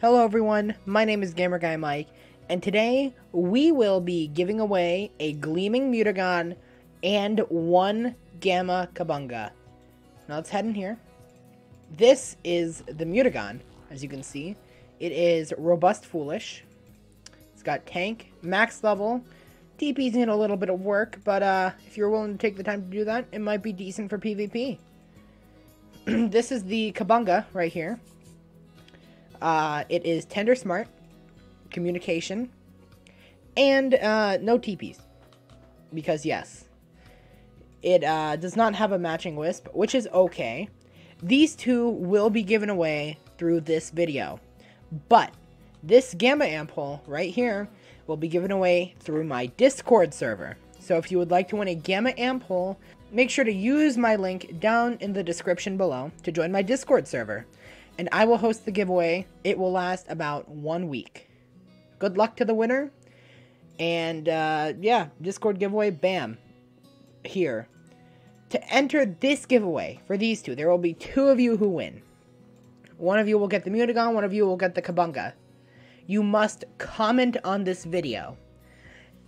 Hello everyone, my name is Gamer Guy Mike, and today we will be giving away a Gleaming Mutagon and one Gamma Kabunga. Now let's head in here. This is the Mutagon, as you can see. It is Robust Foolish. It's got tank, max level. TP's need a little bit of work, but if you're willing to take the time to do that, it might be decent for PvP. This is the Kabunga right here. It is Tender Smart, Communication, and no TPs, because yes. It does not have a matching Wisp, which is okay. These two will be given away through this video, but this Gamma Ampole right here will be given away through my Discord server. So if you would like to win a Gamma Ampole, make sure to use my link down in the description below to join my Discord server. And I will host the giveaway. It will last about 1 week. Good luck to the winner. And yeah, Discord giveaway, bam. Here. To enter this giveaway for these two, there will be two of you who win. One of you will get the Mutagon, one of you will get the Kabunga. You must comment on this video.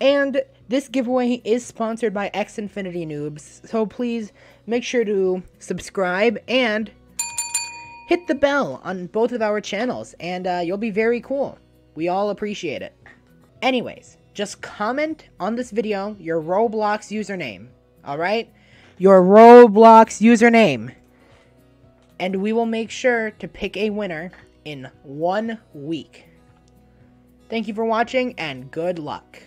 And this giveaway is sponsored by X Infinity Noobs. So please make sure to subscribe and hit the bell on both of our channels, and you'll be very cool. We all appreciate it. Anyways, just comment on this video your Roblox username, alright? Your Roblox username. And we will make sure to pick a winner in 1 week. Thank you for watching, and good luck.